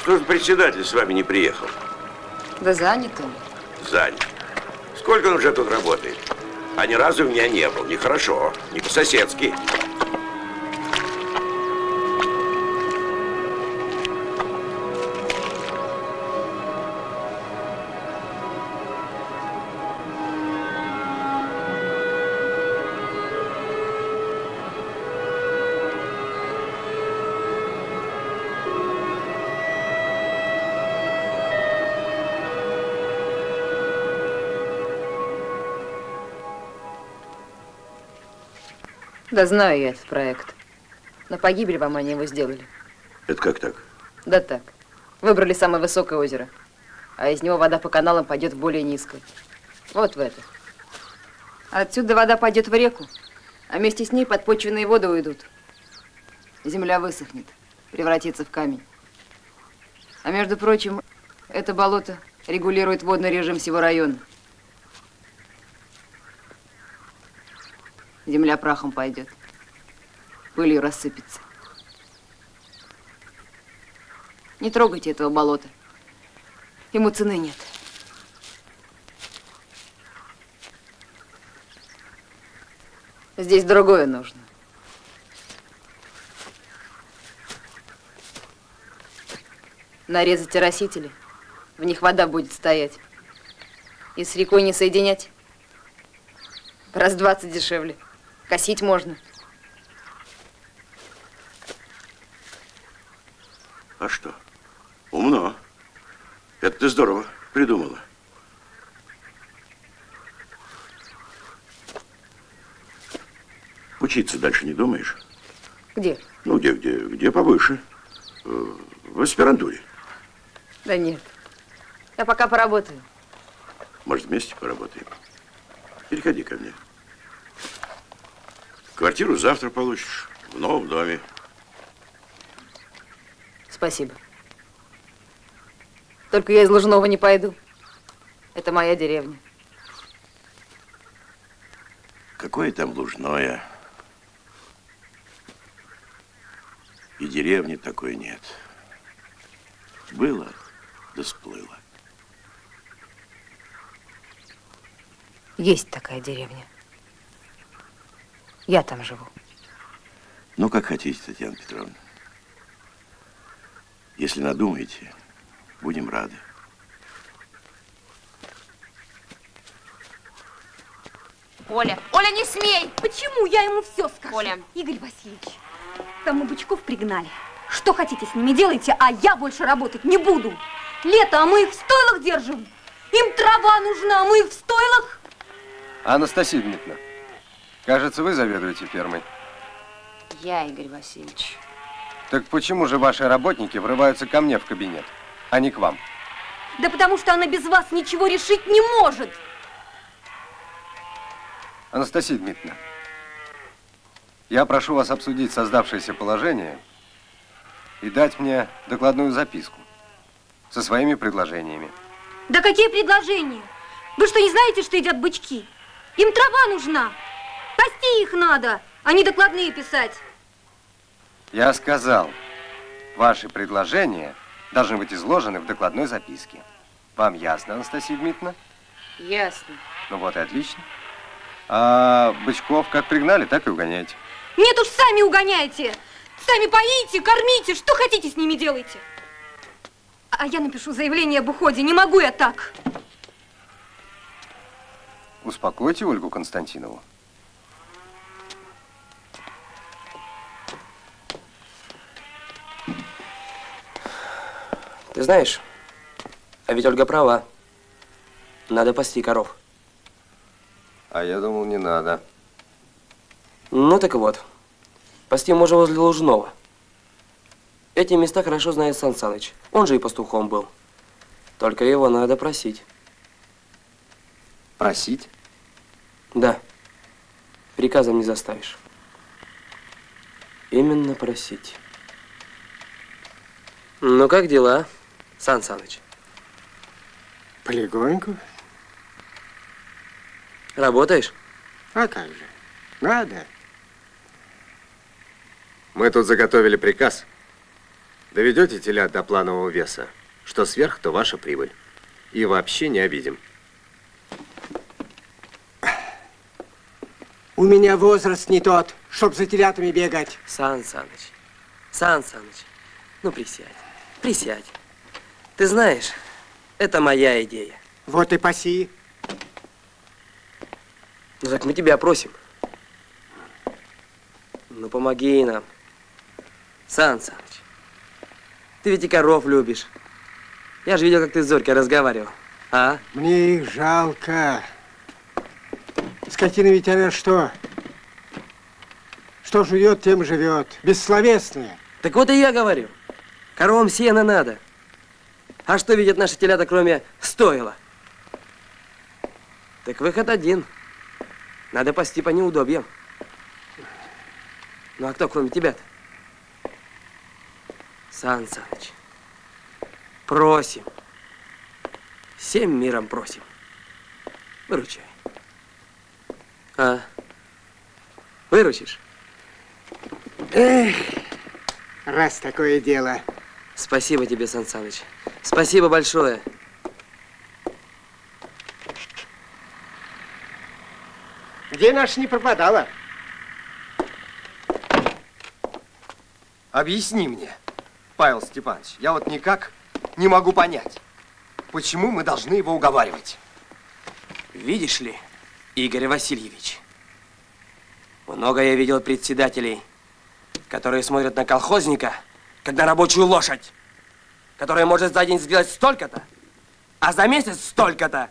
Что же председатель с вами не приехал? Да занят он. Занят. Сколько он уже тут работает? А ни разу у меня не был. Нехорошо. Не по-соседски. Да знаю я этот проект. На погибель вам они его сделали. Это как так? Да так. Выбрали самое высокое озеро, а из него вода по каналам пойдет в более низкое. Вот в это. Отсюда вода пойдет в реку, а вместе с ней подпочвенные воды уйдут. Земля высохнет, превратится в камень. А между прочим, это болото регулирует водный режим всего района. Земля прахом пойдет, пылью рассыпется. Не трогайте этого болота. Ему цены нет. Здесь другое нужно. Нарезать оросители, в них вода будет стоять. И с рекой не соединять. Раз 20 дешевле. Косить можно. А что? Умно. Это ты здорово придумала. Учиться дальше не думаешь? Где? Ну, где повыше. В аспирантуре. Да нет. Я пока поработаю. Может, вместе поработаем? Переходи ко мне. Квартиру завтра получишь, в новом доме. Спасибо. Только я из Лужного не пойду. Это моя деревня. Какое там Лужное? И деревни такой нет. Было, да сплыло. Есть такая деревня. Я там живу. Ну, как хотите, Татьяна Петровна. Если надумаете, будем рады. Оля! Оля, не смей! Почему? Я ему все скажу. Оля! Игорь Васильевич, там мы бычков пригнали. Что хотите с ними делайте, а я больше работать не буду. Лето, а мы их в стойлах держим. Им трава нужна, а мы их в стойлах. Анастасия Дмитриевна. Кажется, вы заведуете фермой. Я, Игорь Васильевич. Так почему же ваши работники врываются ко мне в кабинет, а не к вам? Да потому что она без вас ничего решить не может. Анастасия Дмитриевна, я прошу вас обсудить создавшееся положение и дать мне докладную записку со своими предложениями. Да какие предложения? Вы что, не знаете, что едят бычки? Им трава нужна. Пасти их надо, а не докладные писать. Я сказал, ваши предложения должны быть изложены в докладной записке. Вам ясно, Анастасия Дмитриевна? Ясно. Ну вот и отлично. А бычков как пригнали, так и угоняйте. Нет уж, сами угоняйте. Сами поите, кормите, что хотите с ними делайте. А я напишу заявление об уходе, не могу я так. Успокойте Ольгу Константинову. Ты знаешь, а ведь Ольга права. Надо пасти коров. А я думал, не надо. Ну так вот, пасти можно возле Лужного. Эти места хорошо знает Сан Саныч. Он же и пастухом был. Только его надо просить. Просить? Да. Приказом не заставишь. Именно просить. Ну, как дела, Сан Саныч? Полегоньку. Работаешь? А как же? Надо. Мы тут заготовили приказ. Доведете теля до планового веса. Что сверх, то ваша прибыль. И вообще не обидим. У меня возраст не тот, чтоб за телятами бегать. Сан Саныч, ну присядь. Ты знаешь, это моя идея. Вот и паси. Ну так мы тебя просим. Ну помоги нам. Сан Саныч, ты ведь и коров любишь. Я же видел, как ты с Зорькой разговаривал. А? Мне их жалко. Скотина ведь она что? Что жует, тем живет. Бессловесная. Так вот и я говорю. Коровам сена надо. А что видят наши телята, кроме стойла? Так выход один. Надо пасти по неудобьям. Ну а кто, кроме тебя-то? Сан Саныч, просим. Всем миром просим. Выручай. А? Выручишь? Эх, раз такое дело. Спасибо тебе, Сан Саныч. Спасибо большое. Где наша не пропадала? Объясни мне, Павел Степанович, я вот никак не могу понять, почему мы должны его уговаривать. Видишь ли, Игорь Васильевич, много я видел председателей, которые смотрят на колхозника, как на рабочую лошадь, которая может за день сделать столько-то, а за месяц столько-то.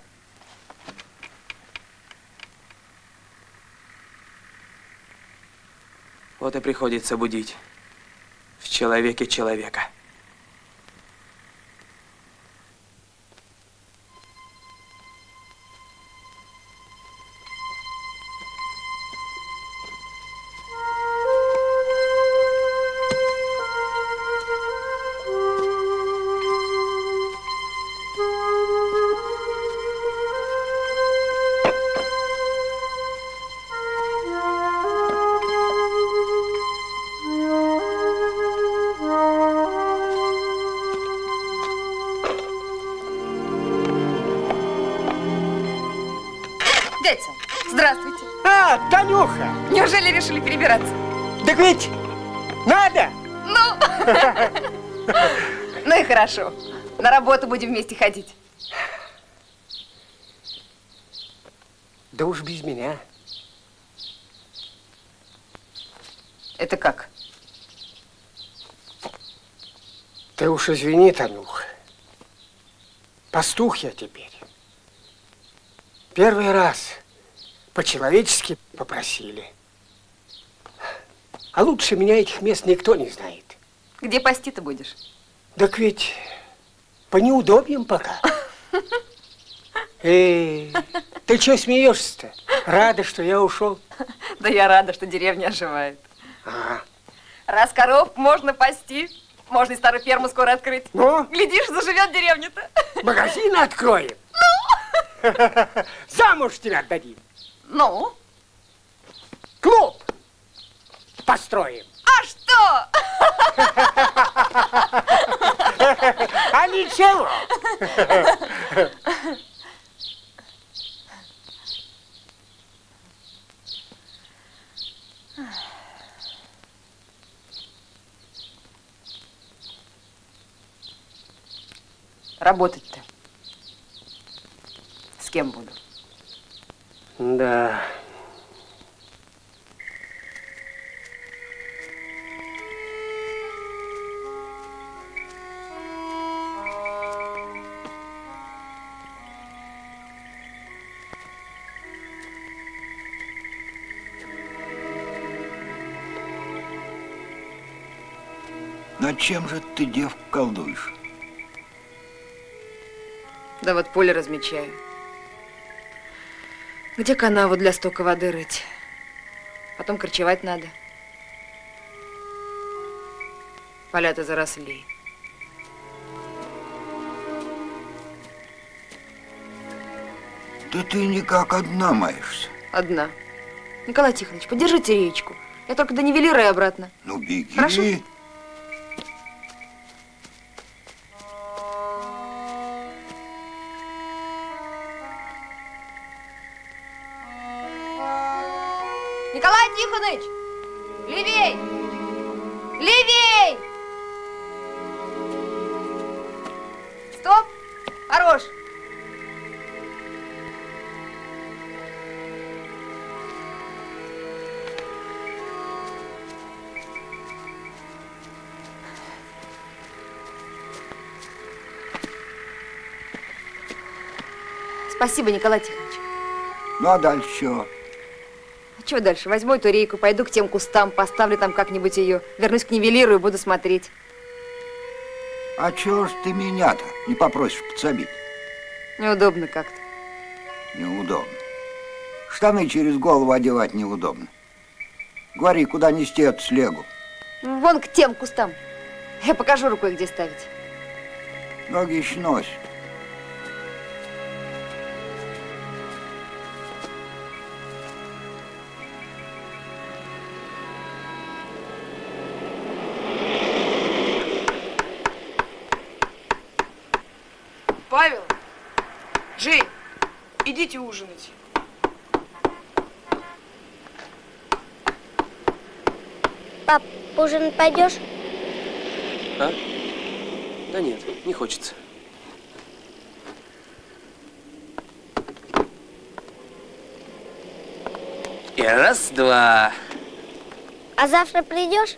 Вот и приходится будить в человеке человека. Так ведь надо! Ну! Ну и хорошо. На работу будем вместе ходить. Да уж без меня. Это как? Ты уж извини, Танюха. Пастух я теперь. Первый раз по-человечески попросили. А лучше меня этих мест никто не знает. Где пасти-то будешь? Так ведь по неудобьям пока. Эй, ты чё смеешься-то? Рада, что я ушел? Да я рада, что деревня оживает. Ага. Раз коров можно пасти, можно и старую ферму скоро открыть. Ну? Глядишь, заживет деревня-то. Магазин откроем. Ну? Замуж тебя отдадим. Ну? Клуб построим. А что? А ничего. Работать-то с кем буду? Да. Над чем же ты, девка, колдуешь? Да вот поле размечаю. Где канаву для стока воды рыть? Потом корчевать надо. Поля-то заросли. Да ты никак одна маешься. Одна. Николай Тихонович, подержите речку. Я только до нивелира и обратно. Ну беги. Хорошо? Николай Тихонович! Левей! Левей! Стоп! Хорош! Спасибо, Николай Тихонович. Ну, а дальше чего? А чего дальше? Возьму эту рейку, пойду к тем кустам, поставлю там как-нибудь ее, вернусь к нивелиру и буду смотреть. А чего ж ты меня-то не попросишь подсобить? Неудобно как-то. Неудобно. Штаны через голову одевать неудобно. Говори, куда нести эту слегу? Вон к тем кустам. Я покажу рукой, где ставить. Ноги еще носят. Павел, Жень, идите ужинать. Пап, ужинать пойдешь? А? Да нет, не хочется. И раз, два. А завтра придешь?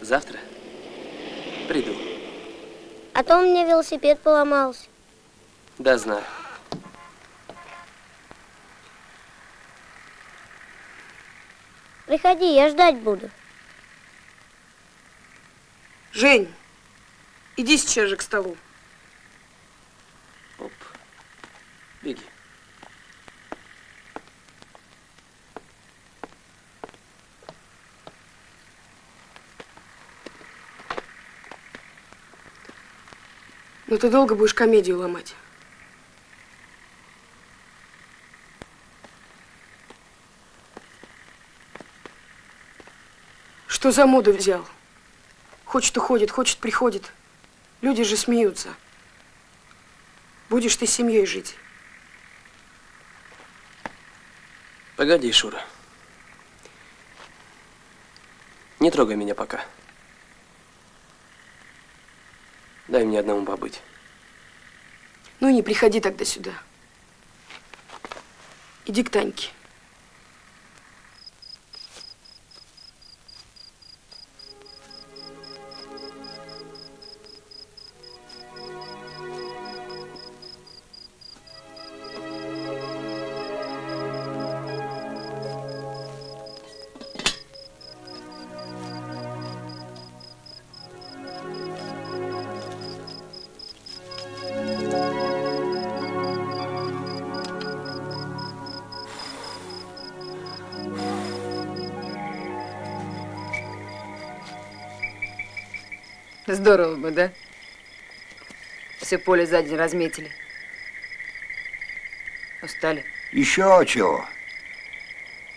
Завтра? Приду. А то у меня велосипед поломался. Да, знаю. Приходи, я ждать буду. Жень, иди сейчас же к столу. Оп, беги. Но ты долго будешь комедию ломать. Что за моду взял? Хочет уходит, хочет приходит. Люди же смеются. Будешь ты с семьей жить. Погоди, Шура. Не трогай меня пока. Дай мне одному побыть. Ну и не приходи тогда сюда. Иди к Таньке. Здорово бы, да? Все поле за день разметили. Устали? Еще чего.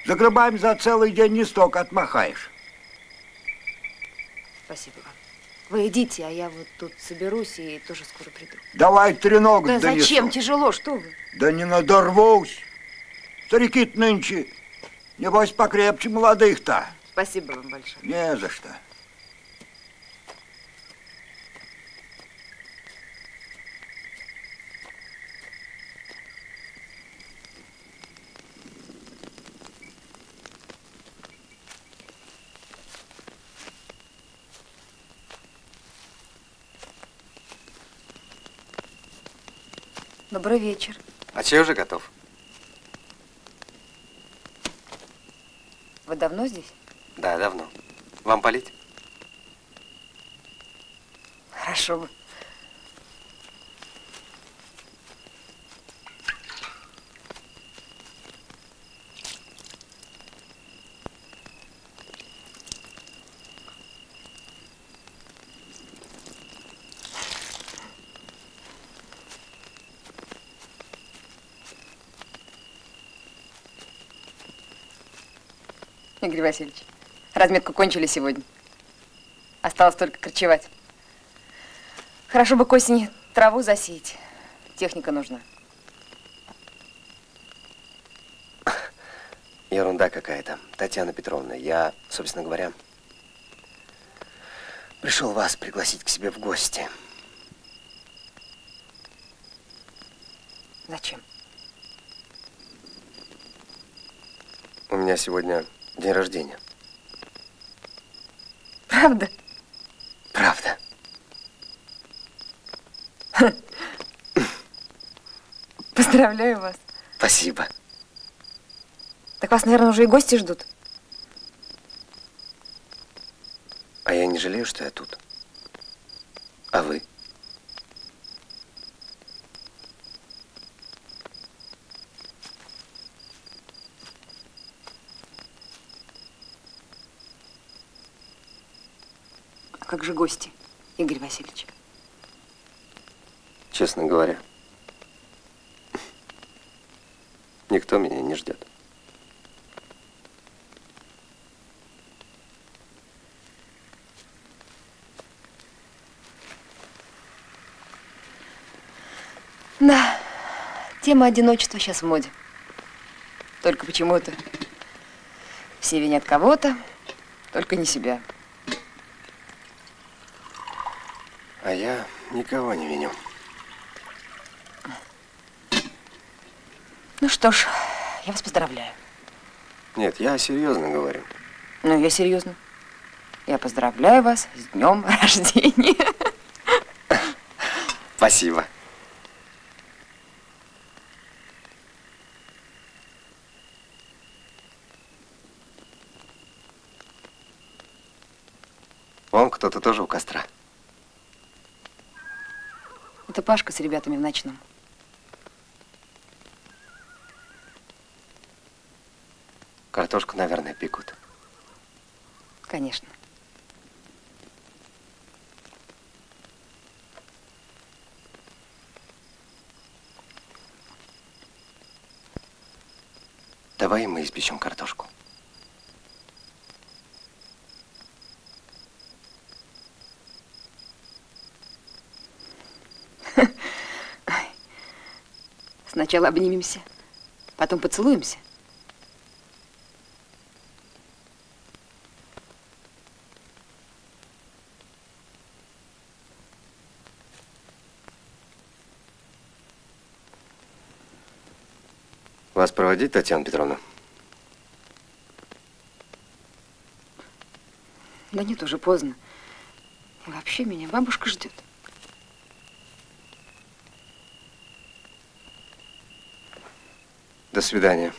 За грибами за целый день не столько отмахаешь. Спасибо вам. Вы идите, а я вот тут соберусь и тоже скоро приду. Давай треногу донесу. Да зачем? Тяжело, что вы? Да не надорвусь. Старики-то нынче, небось, покрепче молодых-то. Спасибо вам большое. Не за что. Добрый вечер. А чай уже готов. Вы давно здесь? Да, давно. Вам полить? Хорошо бы. Игорь Васильевич, разметку кончили сегодня. Осталось только корчевать. Хорошо бы к осени траву засеять. Техника нужна. Ерунда какая-то. Татьяна Петровна, я, собственно говоря, пришел вас пригласить к себе в гости. Зачем? У меня сегодня день рождения. Правда? Правда. Поздравляю вас. Спасибо. Так вас, наверное, уже и гости ждут. А я не жалею, что я тут. А вы? А как же гости, Игорь Васильевич? Честно говоря, никто меня не ждет. Да, тема одиночества сейчас в моде. Только почему-то все винят кого-то, только не себя. А я никого не виню. Ну что ж, я вас поздравляю. Нет, я серьезно говорю. Ну, я серьезно. Я поздравляю вас с днем рождения. Спасибо. Вон кто-то тоже у костра. Это Пашка с ребятами в ночном. Картошку, наверное, пекут. Конечно. Давай мы испечем картошку. Сначала обнимемся, потом поцелуемся. Вас проводить, Татьяна Петровна? Да нет, уже поздно. И вообще меня бабушка ждет. До свидания.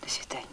До свидания.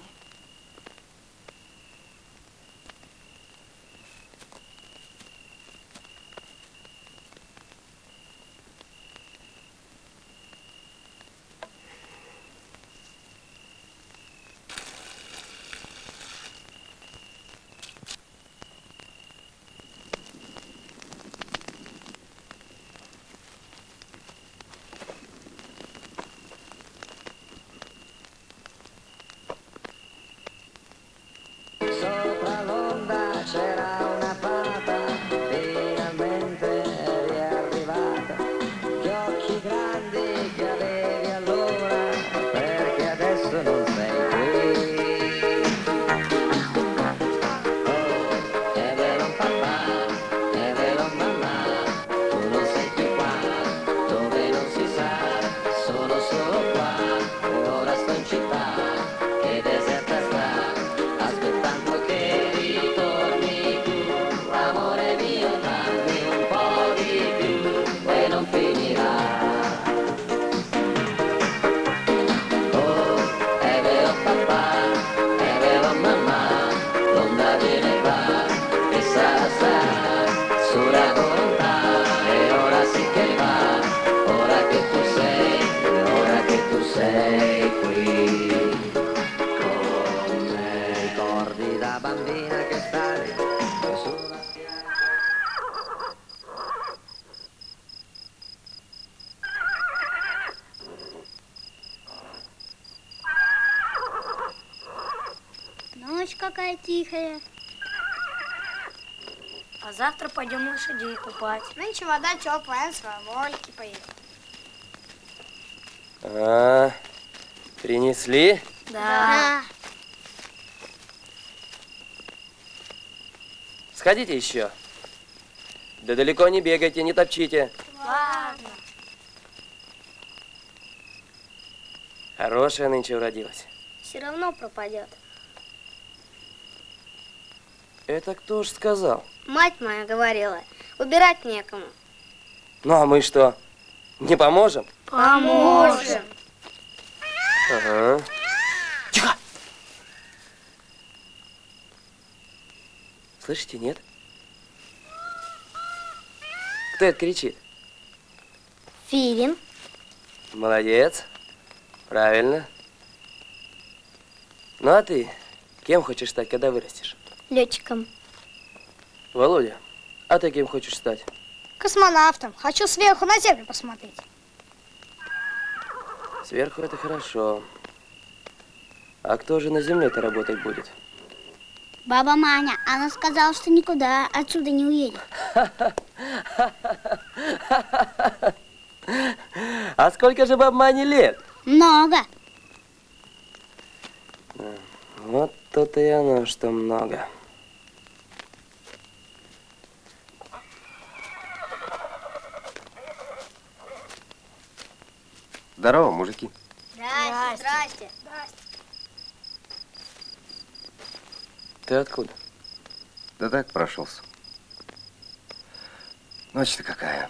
Завтра пойдем лошадей купать. Нынче вода теплая, с Вовольки поедем. А, принесли? Да. Сходите еще. Да далеко не бегайте, не топчите. Ладно. Хорошая нынче уродилась. Все равно пропадет. Это кто ж сказал? Мать моя говорила, убирать некому. Ну а мы что, не поможем? Поможем. Ага. Тихо! Слышите, нет? Кто это кричит? Филин. Молодец. Правильно. Ну а ты кем хочешь стать, когда вырастешь? Летчиком. Володя, а ты кем хочешь стать? Космонавтом. Хочу сверху на Землю посмотреть. Сверху это хорошо. А кто же на Земле-то работать будет? Баба Маня, она сказала, что никуда отсюда не уедет. А сколько же бабе Мане лет? Много. Вот то-то и оно, что много. Здорово, мужики. Здрасте, здрасте. Ты откуда? Да так, прошелся. Ночь-то какая.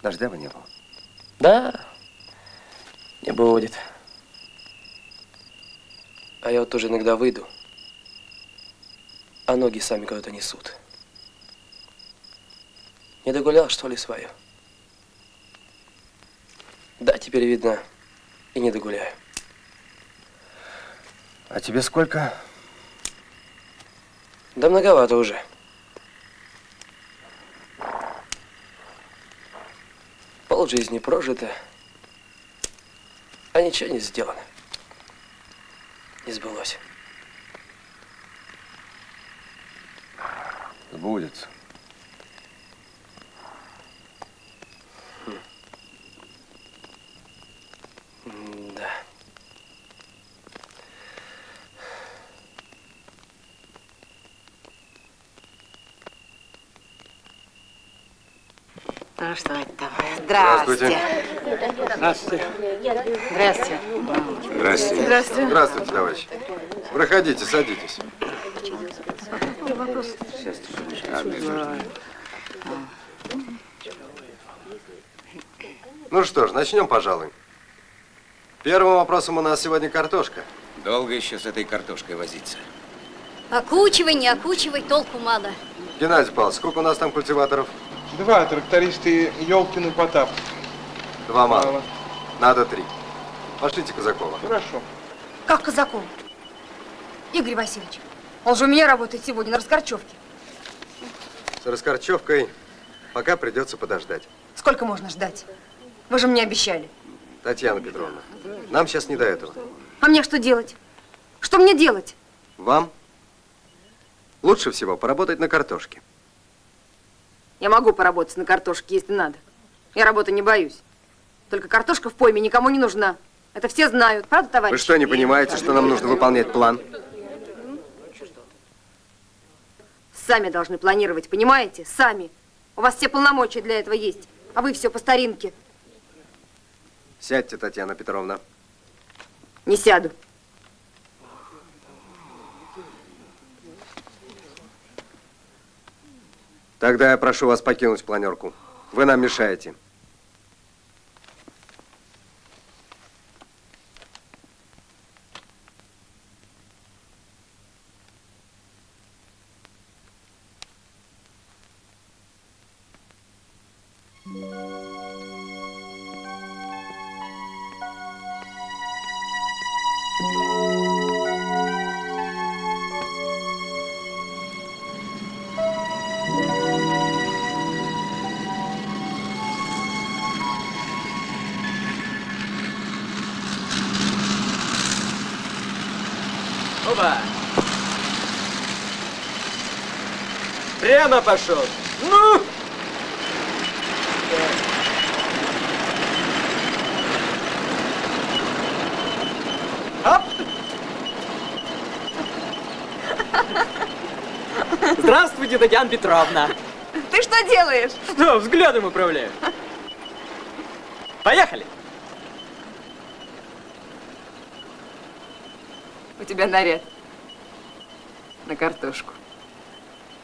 Дождя бы не было. Да, не будет. А я вот тоже иногда выйду, а ноги сами куда-то несут. Не догулял, что ли, свою? Да, теперь видно, и не догуляю. А тебе сколько? Да многовато уже. Полжизни прожито, а ничего не сделано, не сбылось. Сбудется. Да. Ну что это там? Здравствуйте. Здравствуйте. Здравствуйте. Здравствуйте. Здравствуйте. Здравствуйте, товарищи. Проходите, садитесь. Ну что ж, начнем, пожалуй. Первым вопросом у нас сегодня картошка. Долго еще с этой картошкой возиться? Окучивай, не окучивай, толку мало. Геннадий Павлович, сколько у нас там культиваторов? 2, трактористы Ёлкин и Потапов. 2 мало. Надо 3. Пошлите Казакова. Хорошо. Как Казакова? Игорь Васильевич, он же у меня работает сегодня на раскорчевке. С раскорчевкой пока придется подождать. Сколько можно ждать? Вы же мне обещали. Татьяна Петровна, нам сейчас не до этого. А мне что делать? Что мне делать? Вам лучше всего поработать на картошке. Я могу поработать на картошке, если надо. Я работы не боюсь. Только картошка в пойме никому не нужна. Это все знают, правда, товарищи? Вы что, не понимаете, что нам нужно выполнять план? Сами должны планировать, понимаете? Сами. У вас все полномочия для этого есть, а вы все по старинке. Сядьте, Татьяна Петровна. Не сяду. Тогда я прошу вас покинуть планерку. Вы нам мешаете. Прямо пошел. Ну! Здравствуйте, Татьяна Петровна. Ты что делаешь? Да, взглядом управляю. Поехали. У тебя наряд на картошку.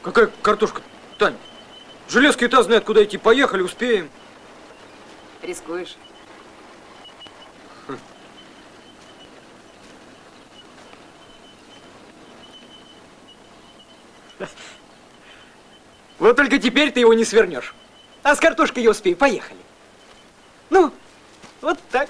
Какая картошка, Тань? Железки и та знает, куда идти. Поехали, успеем. Рискуешь. Вот только теперь ты его не свернешь. А с картошкой я успею. Поехали. Ну, вот так.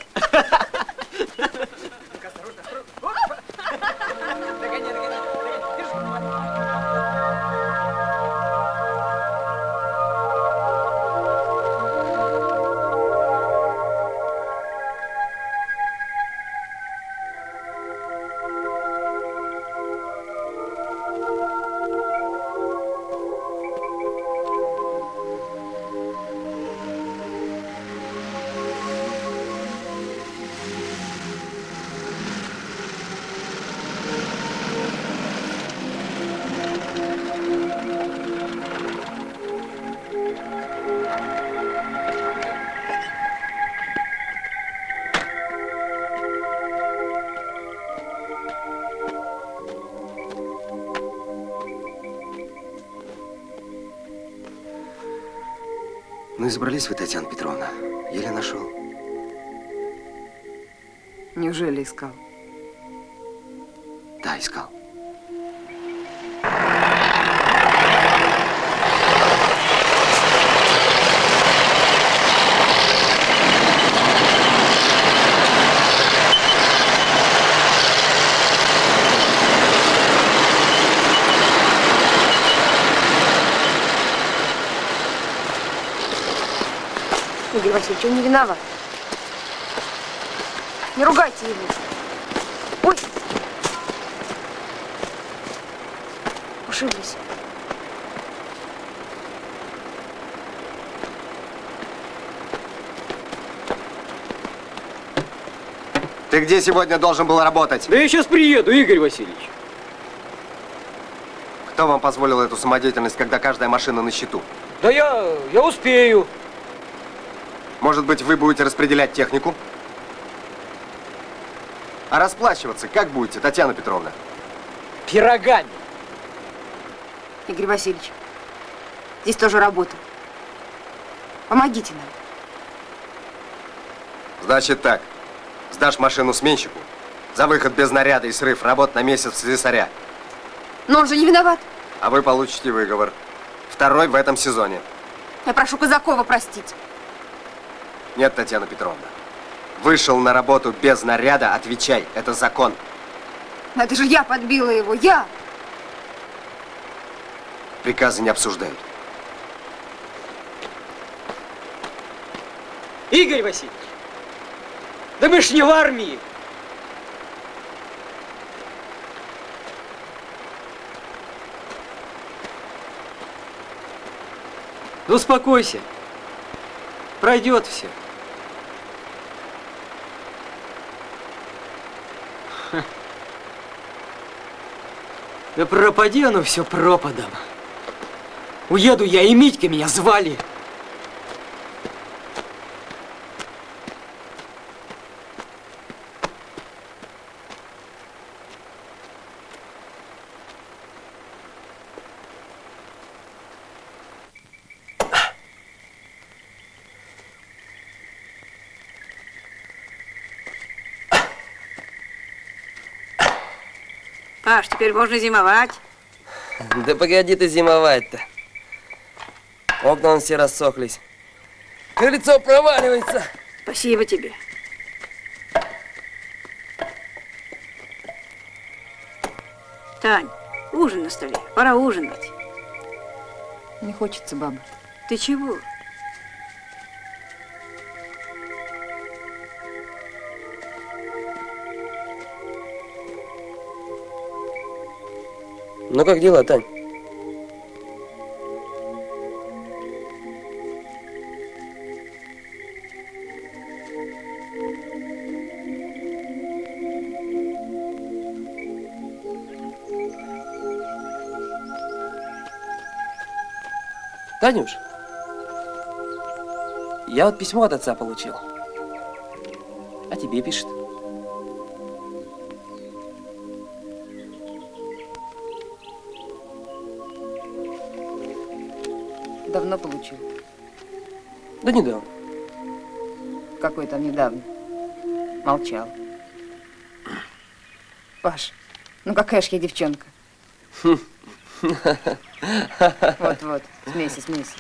Ну и забрались вы, Татьяна Петровна. Еле нашел. Неужели искал? Да, искал. Игорь Васильевич, он не виноват. Не ругайте его. Ой! Ушиблись. Ты где сегодня должен был работать? Да я сейчас приеду, Игорь Васильевич. Кто вам позволил эту самодеятельность, когда каждая машина на счету? Да я успею. Может быть, вы будете распределять технику? А расплачиваться как будете, Татьяна Петровна? Пирогами. Игорь Васильевич, здесь тоже работа. Помогите нам. Значит так, сдашь машину сменщику за выход без наряда и срыв работ на месяц слесаря. Но он же не виноват. А вы получите выговор. Второй в этом сезоне. Я прошу Казакова простить. Нет, Татьяна Петровна. Вышел на работу без наряда, отвечай, это закон. Но это же я подбила его, я! Приказы не обсуждают. Игорь Васильевич, да мы ж не в армии. Ну, успокойся. Пройдет все. Да пропади оно все пропадом. Уеду я, и Митька меня звали. Паш, теперь можно зимовать. Да погоди ты зимовать-то. Окна вон все рассохлись. Крыльцо проваливается. Спасибо тебе. Тань, ужин на столе. Пора ужинать. Не хочется, баба. Ты чего? Ну, как дела, Тань? Танюш, я вот письмо от отца получил, а тебе пишет. Давно получил? Да недавно. Какой там недавно? Молчал. Паш, ну какая ж я девчонка. Вот-вот, смейся, смейся.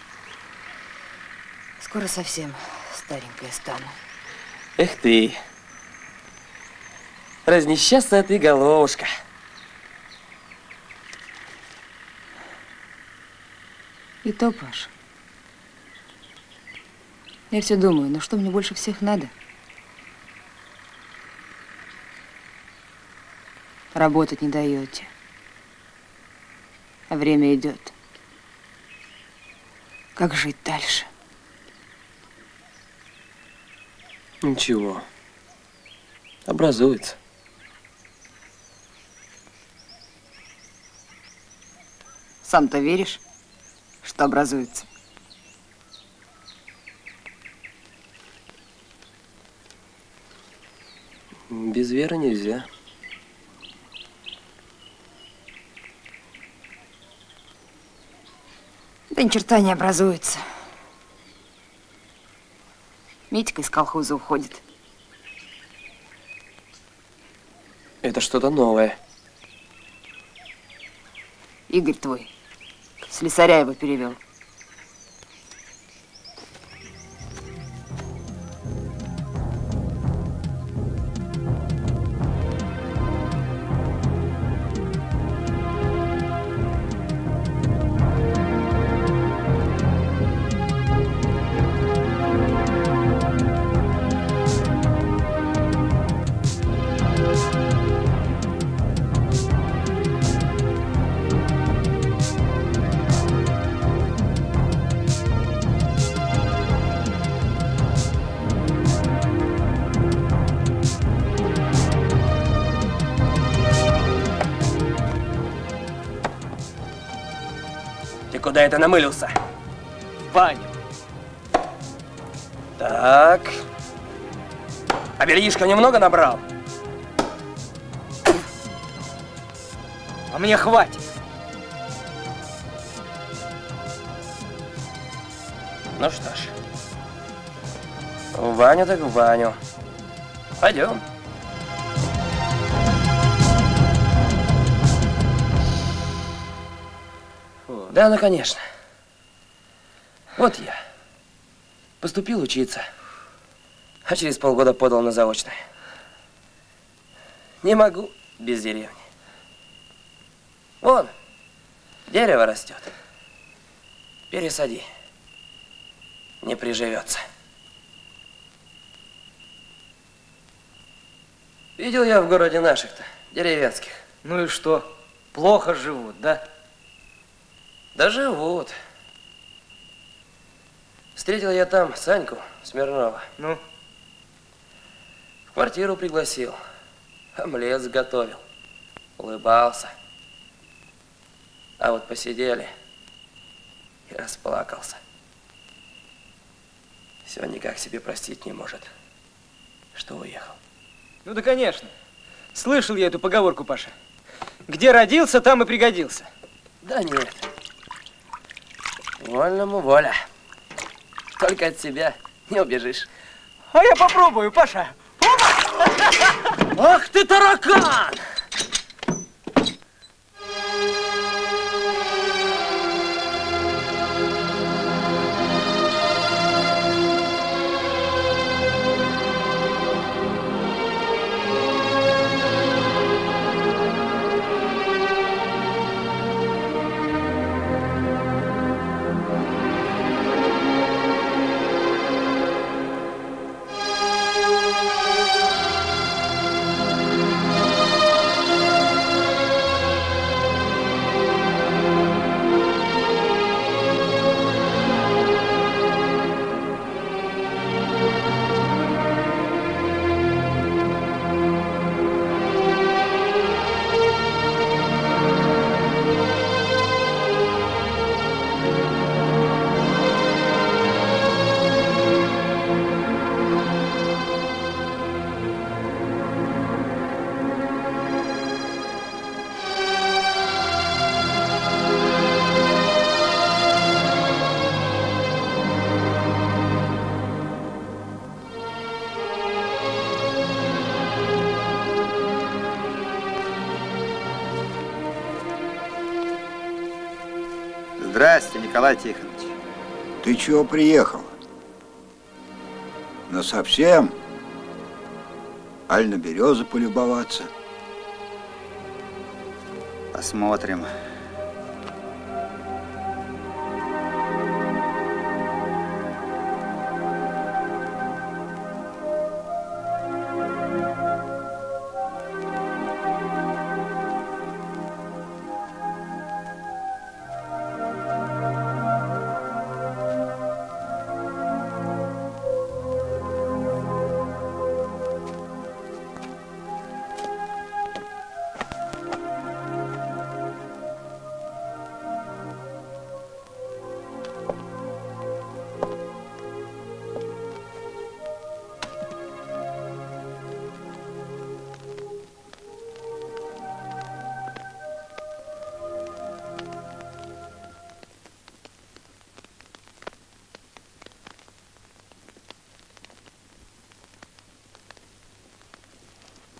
Скоро совсем старенькая стану. Эх ты, разнесчастная ты головушка. И то, Паш, я все думаю, ну что мне больше всех надо? Работать не даете, а время идет. Как жить дальше? Ничего, образуется. Сам-то веришь, что образуется? Без веры нельзя. Да ни черта не образуется. Митька из колхоза уходит. Это что-то новое. Игорь твой слесаря его перевел. Куда это намылился? В баню. Так. А бельишка немного набрал? А мне хватит. Ну что ж. В баню так в баню. Пойдем. Да, ну, конечно. Вот я. Поступил учиться, а через полгода подал на заочное. Не могу без деревни. Вон, дерево растет. Пересади. Не приживется. Видел я в городе наших-то, деревенских. Ну и что? Плохо живут, да? Да живут. Встретил я там Саньку Смирнова. Ну? В квартиру пригласил. Омлет заготовил. Улыбался. А вот посидели и расплакался. Все никак себе простить не может, что уехал. Ну да, конечно. Слышал я эту поговорку, Паша. Где родился, там и пригодился. Да нет. Вольному воля. Только от себя не убежишь. А я попробую, Паша. Опа! Ах ты, таракан! Здрасте, Николай Тихонович. Ты чего приехал? Но совсем? Аль на березы полюбоваться? Посмотрим.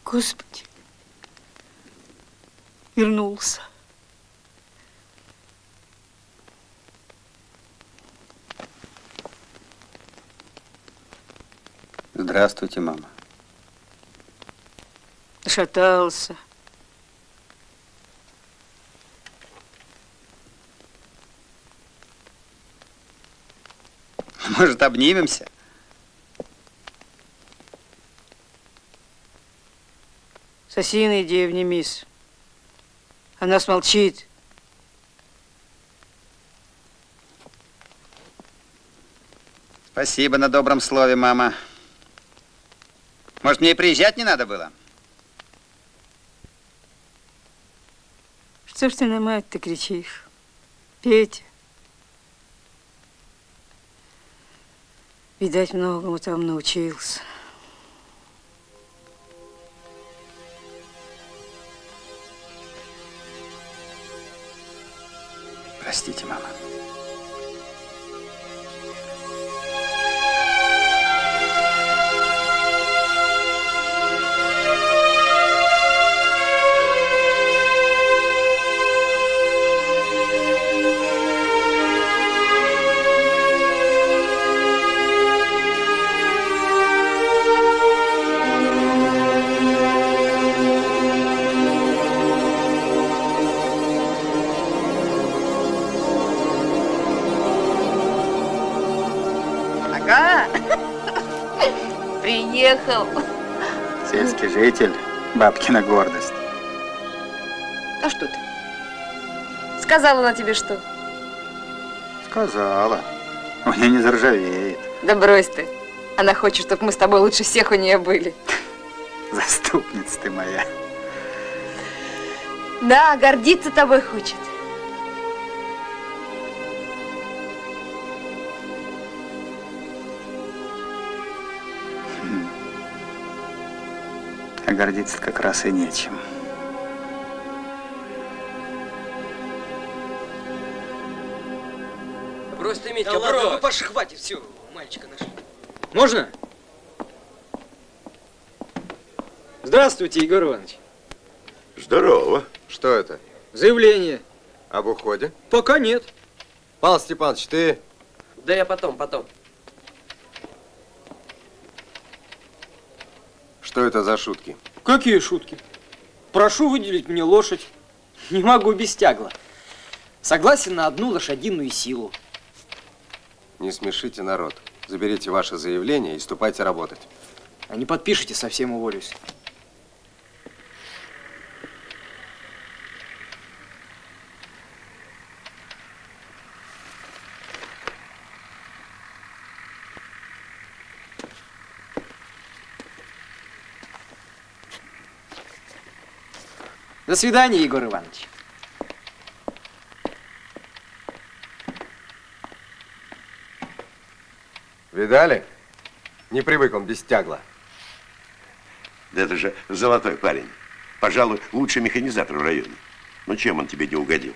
Господи, вернулся. Здравствуйте, мама. Шатался. Может, обнимемся? Сосиной девни, мисс. Она смолчит. Спасибо на добром слове, мама. Может, мне и приезжать не надо было? Что ж ты на мать-то кричишь? Петя. Видать, многому там научился. Простите, мама. Сельский житель, бабкина гордость. А что ты? Сказала она тебе что? Сказала. У нее не заржавеет. Да брось ты. Она хочет, чтобы мы с тобой лучше всех у нее были. Заступница ты моя. Да, гордиться тобой хочет. Гордиться как раз и нечем. Просто иметь. Да ладно, ну, Паша, хватит, все, мальчика нашли. Можно? Здравствуйте, Егор Иванович. Здорово. Что это? Заявление. Об уходе? Пока нет. Павел Степанович, ты? Да я потом. Что это за шутки? Какие шутки? Прошу выделить мне лошадь. Не могу без тягла. Согласен на одну лошадиную силу. Не смешите народ. Заберите ваше заявление и ступайте работать. А не подпишите, совсем уволюсь. До свидания, Егор Иванович. Видали? Не привык он без тягла. Да это же золотой парень. Пожалуй, лучший механизатор в районе. Ну чем он тебе не угодил?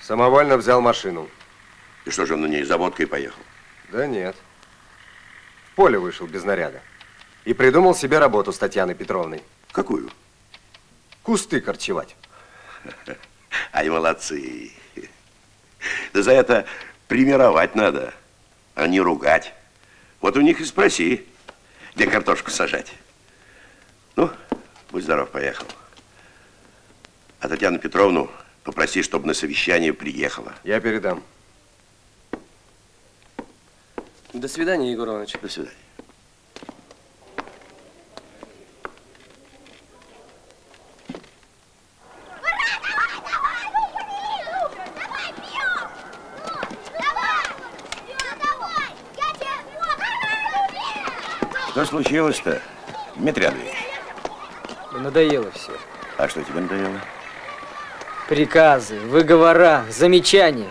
Самовольно взял машину. И что же он на ней за водкой поехал? Да нет. В поле вышел без наряда. И придумал себе работу с Татьяной Петровной. Какую? Кусты корчевать. Ай, молодцы. Да за это примировать надо, а не ругать. Вот у них и спроси, где картошку сажать. Ну, будь здоров, поехал. А Татьяну Петровну попроси, чтобы на совещание приехала. Я передам. До свидания, Егор Иванович. До свидания. Что случилось-то, Дмитрий Андреевич? Надоело все. А что тебе надоело? Приказы, выговора, замечания.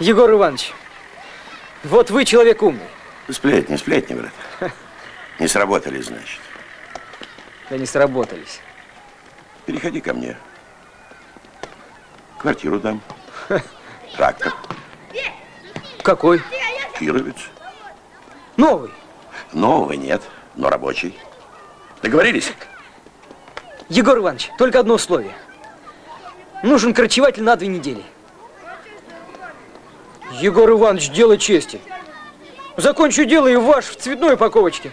Егор Иванович, вот вы человек умный. Сплетни, сплетни, брат. Не сработались, значит. Да не сработались. Переходи ко мне. Квартиру дам. Трактор. Какой? Кировец. Новый. Нового нет, но рабочий. Договорились? Егор Иванович, только одно условие. Нужен корчеватель на 2 недели. Егор Иванович, дело чести. Закончу дело и ваш в цветной упаковочке.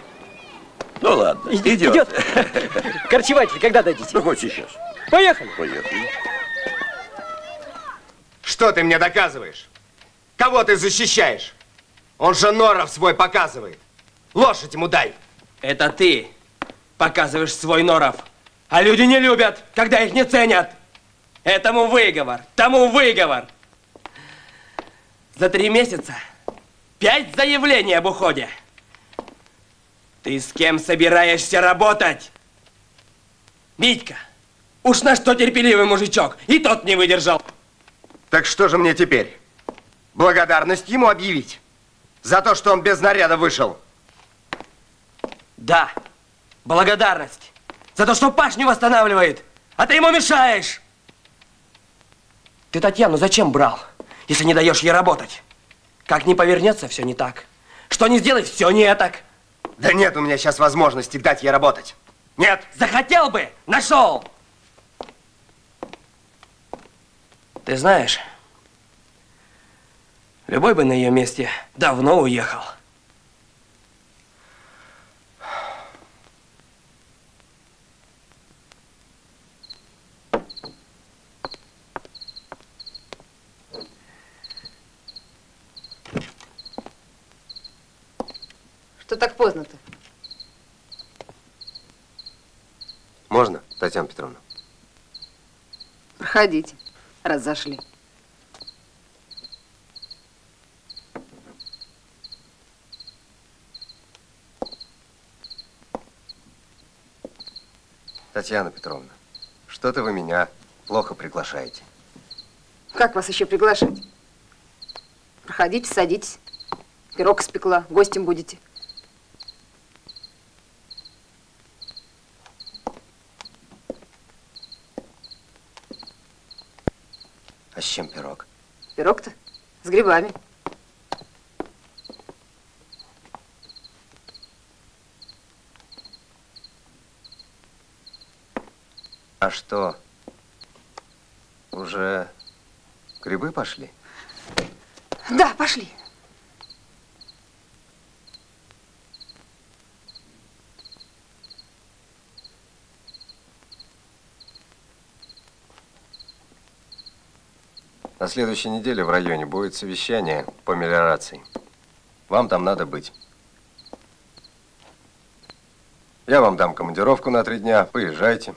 Ну ладно, идет. Корчеватель, когда дадите? Ну хоть сейчас. Поехали. Поехали. Что ты мне доказываешь? Кого ты защищаешь? Он же норов свой показывает. Лошадь ему дай. Это ты показываешь свой норов. А люди не любят, когда их не ценят. Этому выговор, тому выговор. За 3 месяца 5 заявлений об уходе. Ты с кем собираешься работать? Митька, уж на что терпеливый мужичок, и тот не выдержал. Так что же мне теперь? Благодарность ему объявить? За то, что он без наряда вышел? Да, благодарность за то, что пашню восстанавливает, а ты ему мешаешь. Ты Татьяну зачем брал, если не даешь ей работать? Как ни повернется, все не так. Что ни сделай, все не так. Да нет у меня сейчас возможности дать ей работать. Нет. Захотел бы, нашел. Ты знаешь, любой бы на ее месте давно уехал. Что так поздно-то? Можно, Татьяна Петровна? Проходите, раз зашли. Татьяна Петровна, что-то вы меня плохо приглашаете. Как вас еще приглашать? Проходите, садитесь. Пирог испекла, гостем будете. А с чем пирог? Пирог-то с грибами. А что, уже грибы пошли? Да, пошли. На следующей неделе в районе будет совещание по мелиорации. Вам там надо быть. Я вам дам командировку на 3 дня. Поезжайте,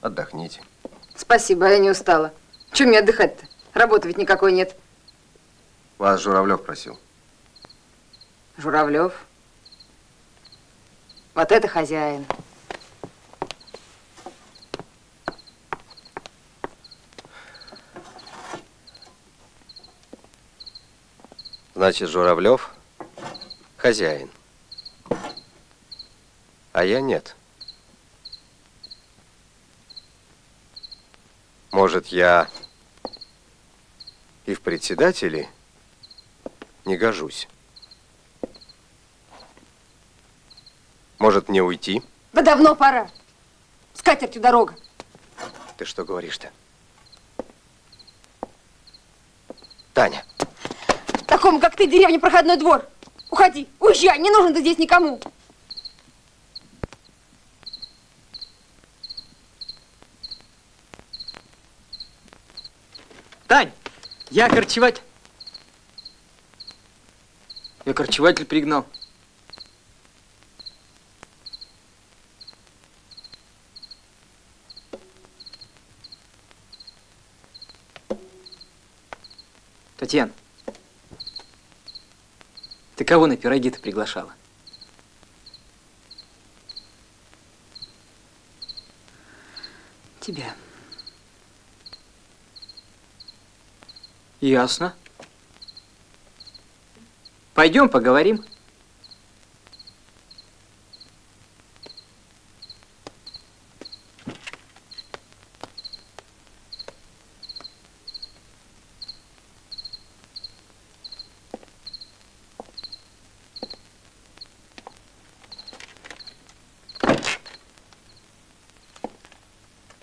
отдохните. Спасибо, я не устала. Чего мне отдыхать-то? Работы ведь никакой нет. Вас Журавлёв просил. Журавлёв? Вот это хозяин. Значит, Журавлёв хозяин, а я нет. Может, я и в председатели не гожусь? Может, мне уйти? Да давно пора. С катертью дорога. Ты что говоришь-то? Таня. Такому, как ты, деревня проходной двор. Уходи, уезжай, не нужен ты здесь никому. Тань, я корчеватель. Я корчеватель пригнал. Татьяна, ты кого на пироги-то приглашала? Тебя. Ясно. Пойдем поговорим.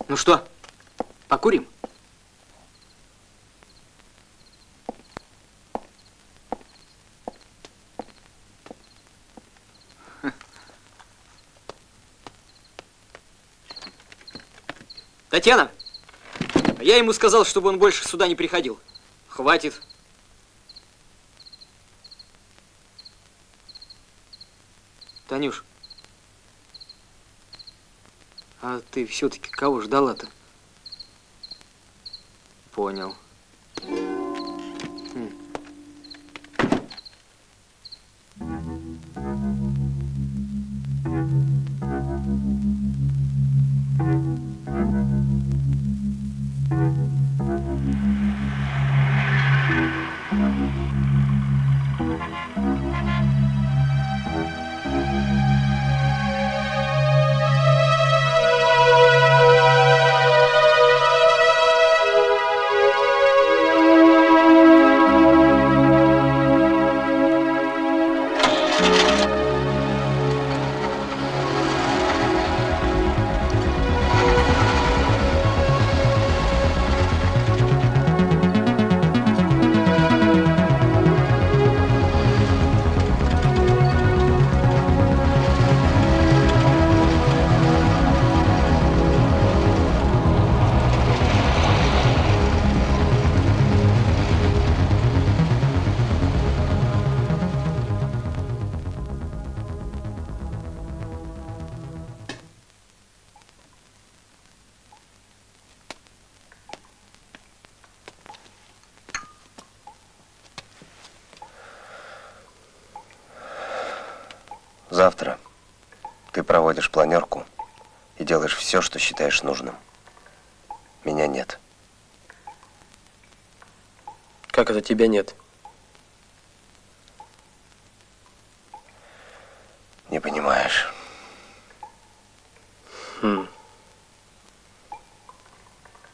Ну что, покурим? Татьяна, я ему сказал, чтобы он больше сюда не приходил. Хватит. Танюш, а ты все-таки кого ждала-то? Понял. Завтра ты проводишь планерку и делаешь все, что считаешь нужным. Меня нет. Как это тебя нет? Не понимаешь.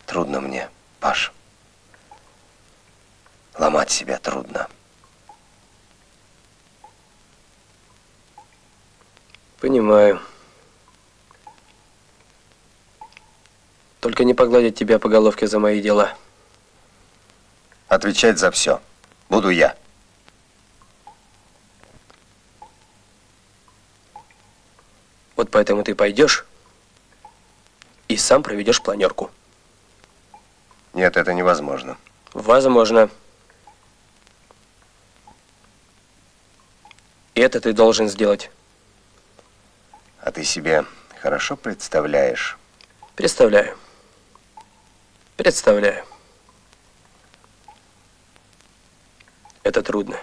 Трудно мне, Паш. Ломать себя трудно. Понимаю. Только не погладить тебя по головке за мои дела. Отвечать за все буду я. Вот поэтому ты пойдешь и сам проведешь планерку. Нет, это невозможно. Возможно. И это ты должен сделать. А ты себе хорошо представляешь? Представляю. Представляю. Это трудно.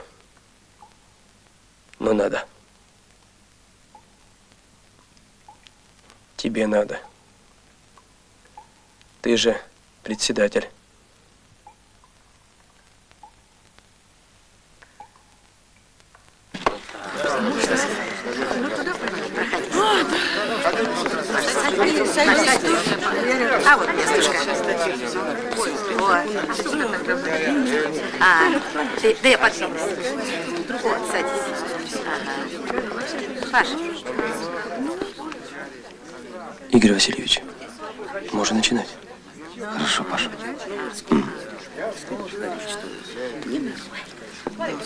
Но надо. Тебе надо. Ты же председатель. А вот местушка. Да я подсадилась. Вот, садись. Ага. Паша. Игорь Васильевич, можно начинать? Хорошо, Паша. Стыд говорит, что не наш.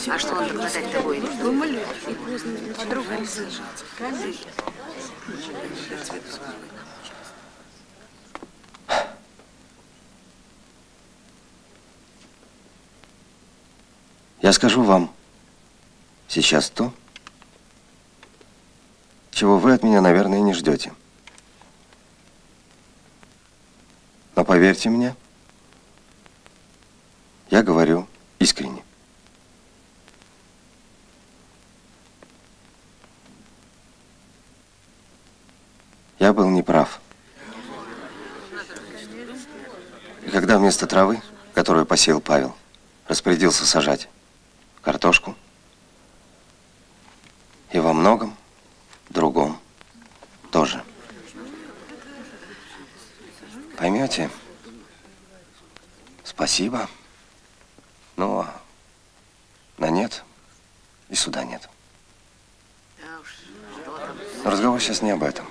А что он доказать тобой? Думали, подруга не слышала. Я скажу вам сейчас то, чего вы от меня, наверное, не ждете. Но поверьте мне, я говорю искренне. Я был неправ. И когда вместо травы, которую посеял Павел, распорядился сажать картошку и во многом другом тоже. Поймете? Спасибо, но на нет и суда нет. Но разговор сейчас не об этом.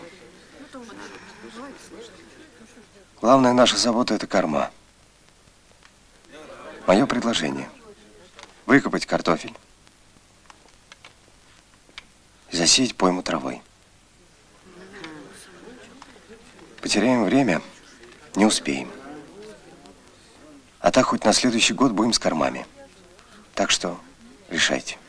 Главная наша забота – это корма. Мое предложение – выкопать картофель и засеять пойму травой. Потеряем время – не успеем. А так хоть на следующий год будем с кормами. Так что решайте.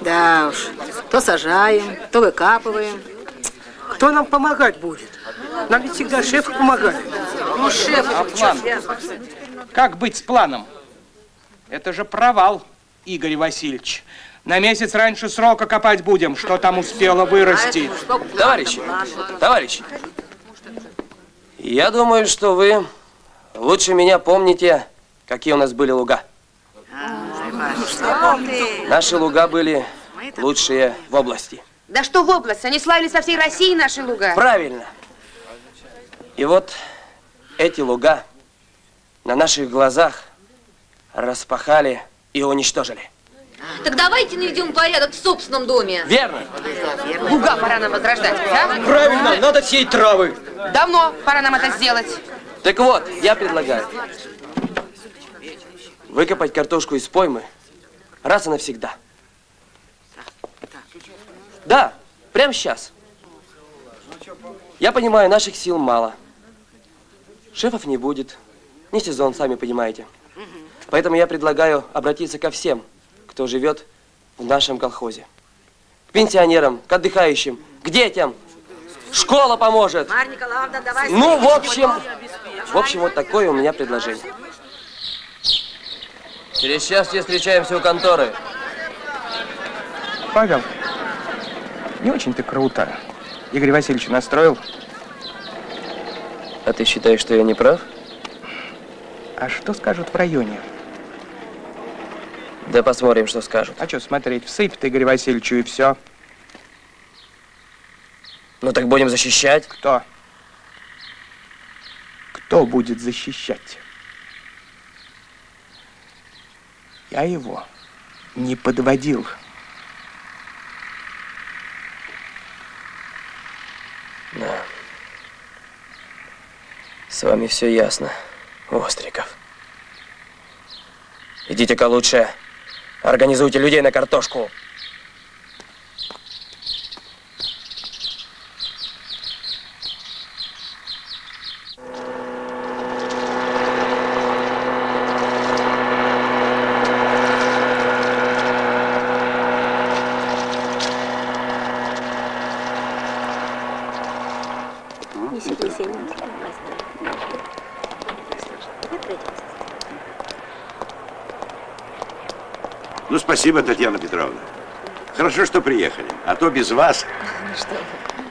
Да уж, то сажаем, то выкапываем. Кто нам помогать будет? Нам ведь всегда шефы помогали. Ну, шефы, а план? Как быть с планом? Это же провал, Игорь Васильевич. На месяц раньше срока копать будем, что там успело вырасти. Товарищи, я думаю, что вы лучше меня помните, какие у нас были луга. Наши луга были лучшие в области. Да что в область? Они славили со всей России наши луга. Правильно. И вот эти луга на наших глазах распахали и уничтожили. Так давайте наведем порядок в собственном доме. Верно. Луга пора нам возрождать, да? Правильно, надо сеять травы. Давно пора нам это сделать. Так вот, я предлагаю выкопать картошку из поймы раз и навсегда. Да, прямо сейчас. Я понимаю, наших сил мало. Шефов не будет. Не сезон, сами понимаете. Поэтому я предлагаю обратиться ко всем, кто живет в нашем колхозе. К пенсионерам, к отдыхающим, к детям. Школа поможет. Ну, в общем, вот такое у меня предложение. Через час все встречаемся у конторы. Павел, не очень-то круто. Игорь Васильевич настроил. А ты считаешь, что я не прав? А что скажут в районе? Да посмотрим, что скажут. А что смотреть? Всыпят Игорю Васильевичу и все. Ну так будем защищать. Кто? Кто будет защищать? Я его не подводил. Да. С вами все ясно, Остриков. Идите-ка лучше, организуйте людей на картошку. Ну, спасибо, Татьяна Петровна. Хорошо, что приехали, а то без вас. Ну, что вы.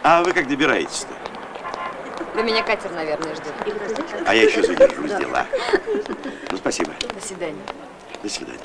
А вы как добираетесь-то? Да меня катер, наверное, ждет. А я еще задержусь, дела. Ну, спасибо. До свидания. До свидания.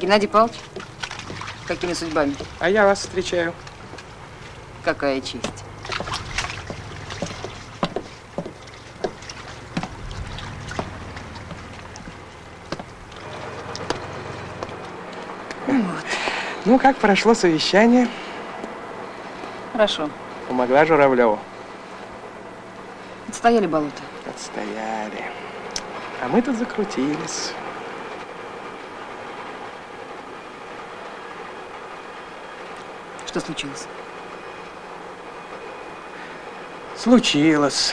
Геннадий Павлович, какими судьбами? А я вас встречаю. Какая честь. Ну, как прошло совещание? Хорошо. Помогла Журавлёву? Отстояли болото. Отстояли. А мы тут закрутились. Что случилось? Случилось.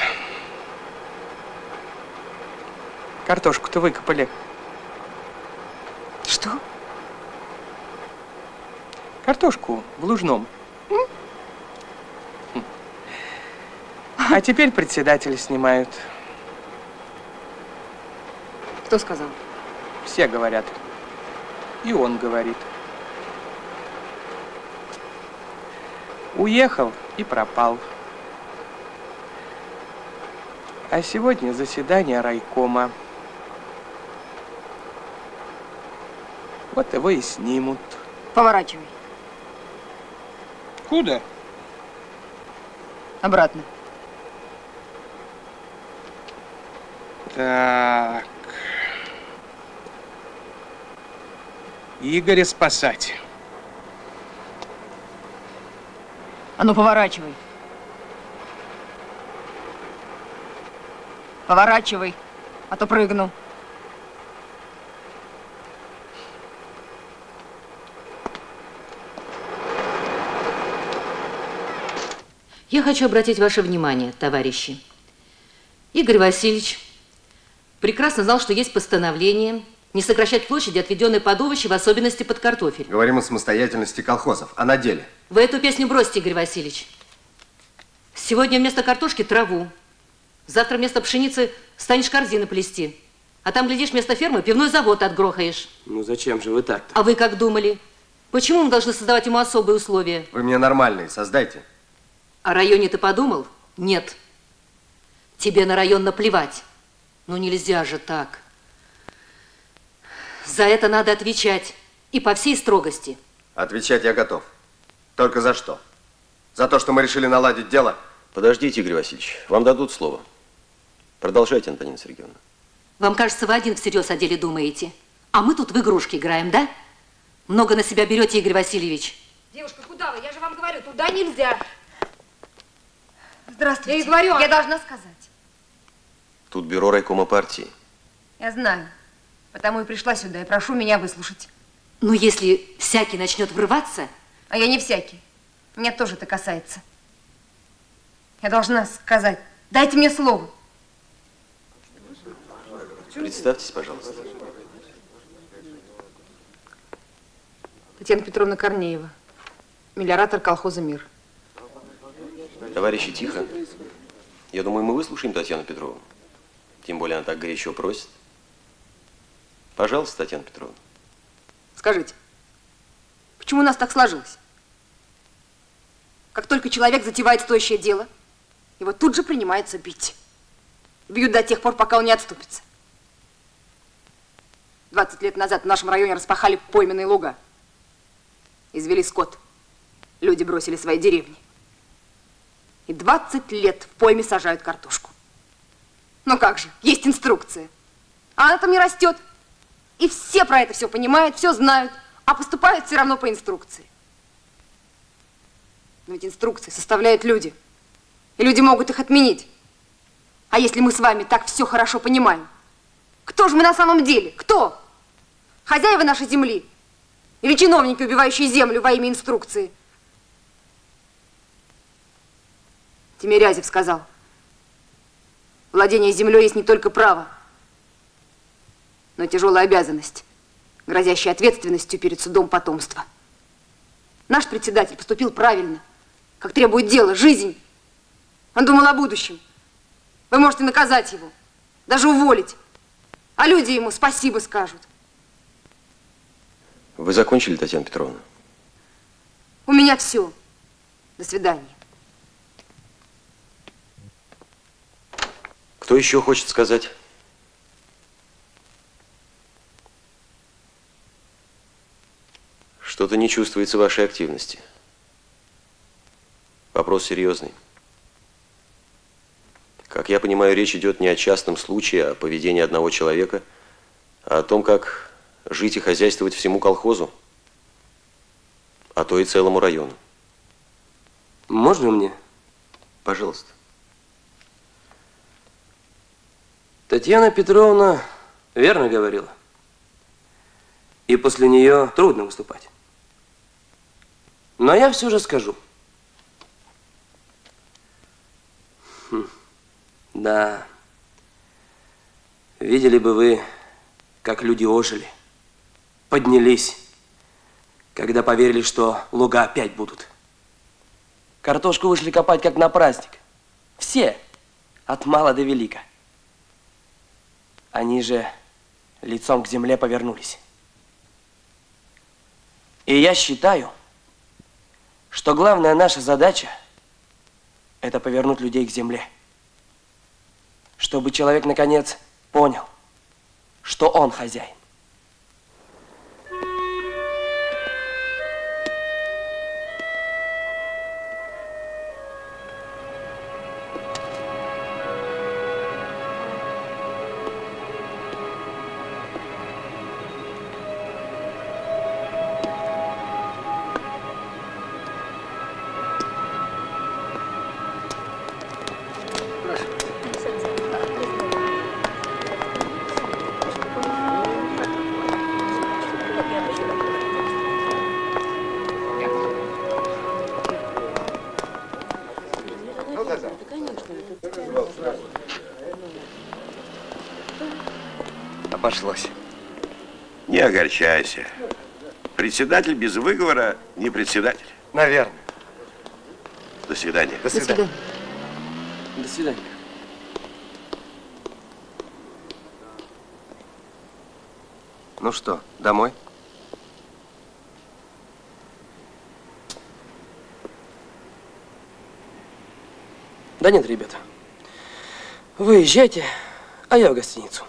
Картошку-то выкопали. Что? Картошку в Лужном. А теперь председателя снимают. Кто сказал? Все говорят. И он говорит. Уехал и пропал. А сегодня заседание райкома. Вот его и снимут. Поворачивай. Куда? Обратно. Так. Игоря спасать. А ну, поворачивай. Поворачивай, а то прыгну. Я хочу обратить ваше внимание, товарищи. Игорь Васильевич прекрасно знал, что есть постановление не сокращать площади, отведенной под овощи, в особенности под картофель. Говорим о самостоятельности колхозов, а на деле? Вы эту песню бросьте, Игорь Васильевич. Сегодня вместо картошки траву. Завтра вместо пшеницы станешь корзины плести. А там, глядишь, вместо фермы пивной завод отгрохаешь. Ну зачем же вы так-то? А вы как думали? Почему мы должны создавать ему особые условия? Вы мне нормальные создайте. О районе ты подумал? Нет. Тебе на район наплевать. Ну нельзя же так. За это надо отвечать. И по всей строгости. Отвечать я готов. Только за что? За то, что мы решили наладить дело? Подождите, Игорь Васильевич, вам дадут слово. Продолжайте, Антонина Сергеевна. Вам кажется, вы один всерьез о деле думаете. А мы тут в игрушки играем, да? Много на себя берете, Игорь Васильевич. Девушка, куда вы? Я же вам говорю, туда нельзя. Здравствуйте. Я и говорю, я должна сказать. Тут бюро райкома партии. Я знаю. Потому и пришла сюда, и прошу меня выслушать. Ну, если всякий начнет врываться... А я не всякий. Меня тоже это касается. Я должна сказать. Дайте мне слово. Представьтесь, пожалуйста. Татьяна Петровна Корнеева, мелиоратор колхоза «Мир». Товарищи, тихо. Я думаю, мы выслушаем Татьяну Петровну. Тем более она так горячо просит. Пожалуйста, Татьяна Петровна. Скажите, почему у нас так сложилось? Как только человек затевает стоящее дело, его тут же принимается бить. Бьют до тех пор, пока он не отступится. 20 лет назад в нашем районе распахали пойменные луга. Извели скот. Люди бросили свои деревни. И 20 лет в пойме сажают картошку. Ну как же, есть инструкция. А она там не растет. И все про это все понимают, все знают, а поступают все равно по инструкции. Но ведь инструкции составляют люди. И люди могут их отменить. А если мы с вами так все хорошо понимаем, кто же мы на самом деле? Кто? Хозяева нашей земли? Или чиновники, убивающие землю во имя инструкции? Тимирязев сказал, владение землей есть не только право, но тяжелая обязанность, грозящая ответственностью перед судом потомства. Наш председатель поступил правильно, как требует дело, жизнь. Он думал о будущем. Вы можете наказать его, даже уволить, а люди ему спасибо скажут. Вы закончили, Татьяна Петровна? У меня все. До свидания. Кто еще хочет сказать? Что-то не чувствуется вашей активности. Вопрос серьезный. Как я понимаю, речь идет не о частном случае, о поведении одного человека, а о том, как жить и хозяйствовать всему колхозу, а то и целому району. Можно мне? Пожалуйста. Татьяна Петровна верно говорила. И после нее трудно выступать. Но я все же скажу. Да. Видели бы вы, как люди ожили, поднялись, когда поверили, что луга опять будут. Картошку вышли копать, как на праздник. Все, от мала до велика. Они же лицом к земле повернулись. И я считаю, что главная наша задача – это повернуть людей к земле. Чтобы человек, наконец, понял, что он хозяин. Не огорчайся. Председатель без выговора не председатель. Наверное. До свидания. До свидания. До свидания. Ну что, домой? Да нет, ребята. Вы езжайте, а я в гостиницу.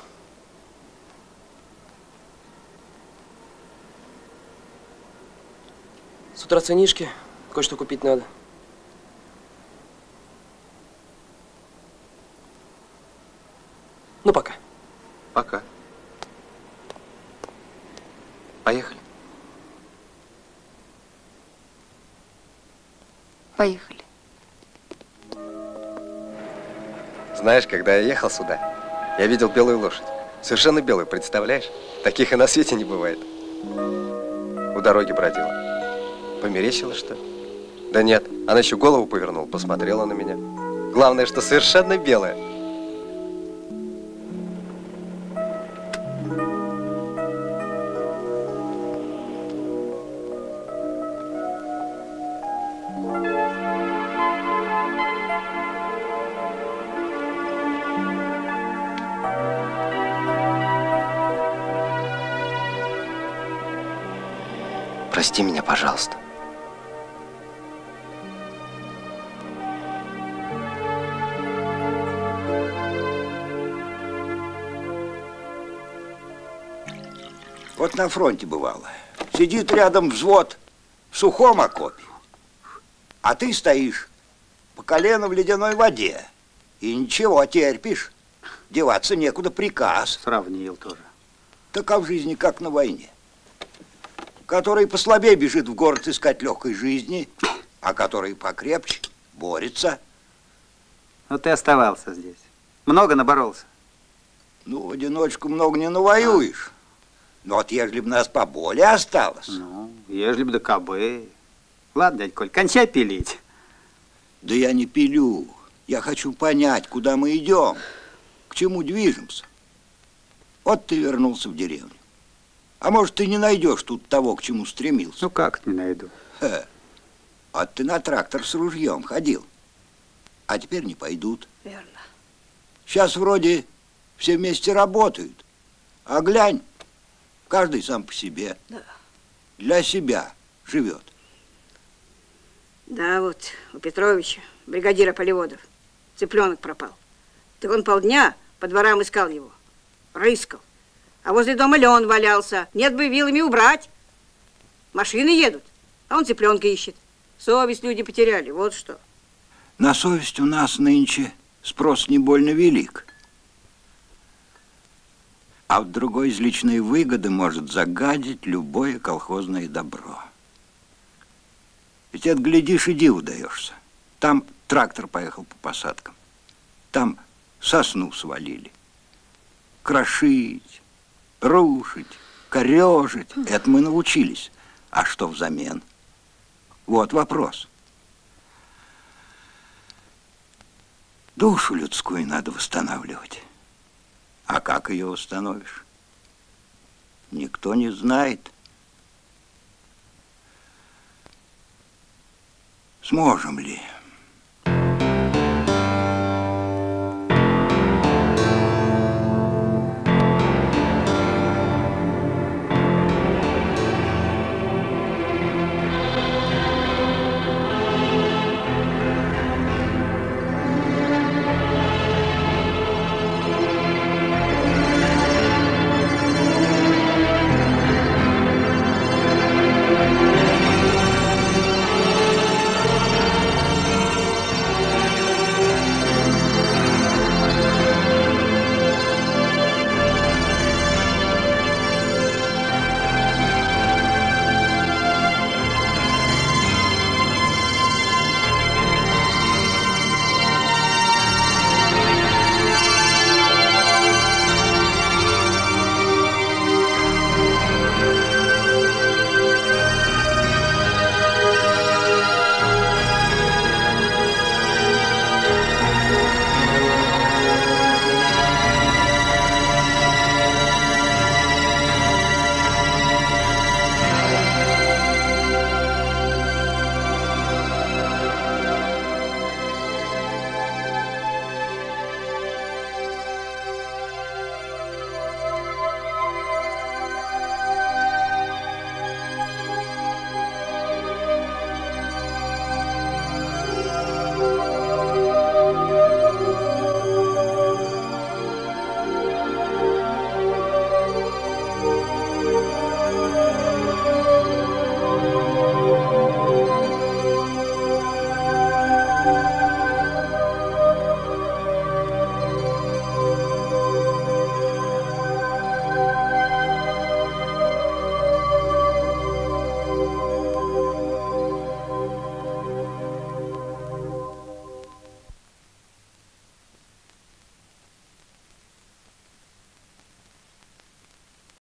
С утра ценишки, кое-что купить надо. Ну, пока. Пока. Поехали. Поехали. Знаешь, когда я ехал сюда, я видел белую лошадь. Совершенно белую, представляешь? Таких и на свете не бывает. У дороги бродила. Померещила, что ли? Да нет, она еще голову повернула, посмотрела на меня. Главное, что совершенно белая. Прости меня, пожалуйста. Вот на фронте бывало. Сидит рядом взвод в сухом окопе, а ты стоишь по колено в ледяной воде. И ничего, терпишь. Деваться некуда, приказ. Сравнил тоже. Так а в жизни как на войне. Который послабее бежит в город искать легкой жизни, а который покрепче, борется. Ну ты оставался здесь. Много наборолся? Ну, в одиночку много не навоюешь. Ну вот, ежели бы нас поболее осталось. Ну, ежели бы да кабы. Ладно, дядь Коль, кончай пилить. Да я не пилю. Я хочу понять, куда мы идем, к чему движемся. Вот ты вернулся в деревню. А может, ты не найдешь тут того, к чему стремился? Ну как не найду? Ха. А ты на трактор с ружьем ходил. А теперь не пойдут. Верно. Сейчас вроде все вместе работают. А глянь. Каждый сам по себе, да. Для себя живет. Да, вот у Петровича, бригадира полеводов, цыпленок пропал. Так он полдня по дворам искал его, рыскал. А возле дома лен валялся, нет бы вилами убрать. Машины едут, а он цыпленка ищет. Совесть люди потеряли, вот что. На совесть у нас нынче спрос не больно велик. А в другой из личной выгоды может загадить любое колхозное добро. Ведь отглядишь, и диву даешься. Там трактор поехал по посадкам. Там сосну свалили. Крошить, рушить, корежить. Это мы научились. А что взамен? Вот вопрос. Душу людскую надо восстанавливать. А как ее восстановишь? Никто не знает. Сможем ли?